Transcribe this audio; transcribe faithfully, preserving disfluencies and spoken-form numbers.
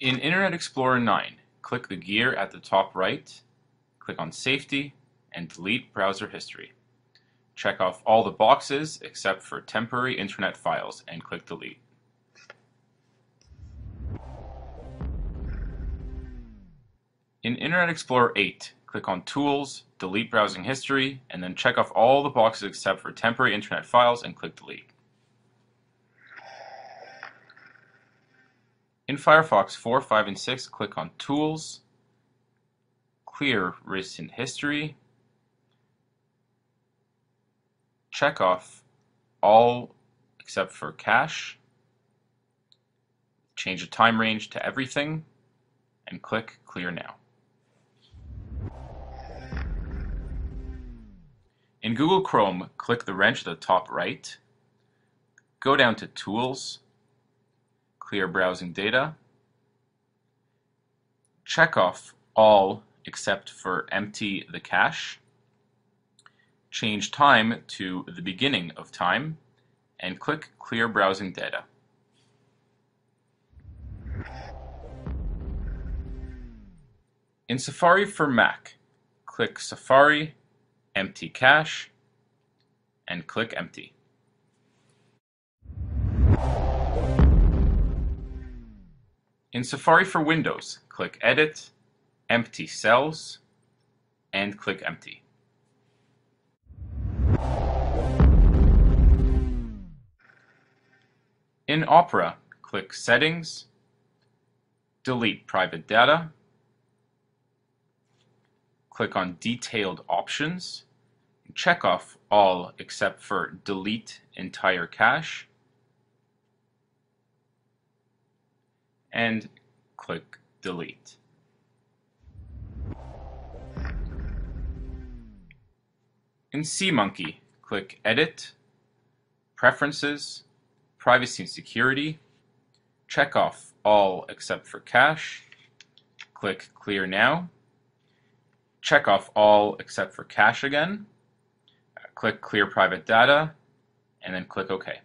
In Internet Explorer nine, click the gear at the top right, click on Safety, and delete browser history. Check off all the boxes except for temporary internet files and click delete. In Internet Explorer eight, click on Tools, delete browsing history, and then check off all the boxes except for temporary internet files and click delete. In Firefox four, five, and six, click on Tools, Clear Recent History, check off all except for cache, change the time range to everything, and click Clear Now. In Google Chrome, click the wrench at the top right, go down to Tools, Clear Browsing Data, check off all except for Empty the Cache, change time to the beginning of time, and click Clear Browsing Data. In Safari for Mac, click Safari, Empty Cache, and click Empty. In Safari for Windows, click Edit, Empty Cells, and click Empty. In Opera, click Settings, delete private data, click on Detailed Options, and check off all except for Delete Entire Cache, and click Delete. In SeaMonkey, click Edit, Preferences, Privacy and Security, check off all except for Cache, click Clear Now, check off all except for cache again, click Clear Private Data, and then click OK.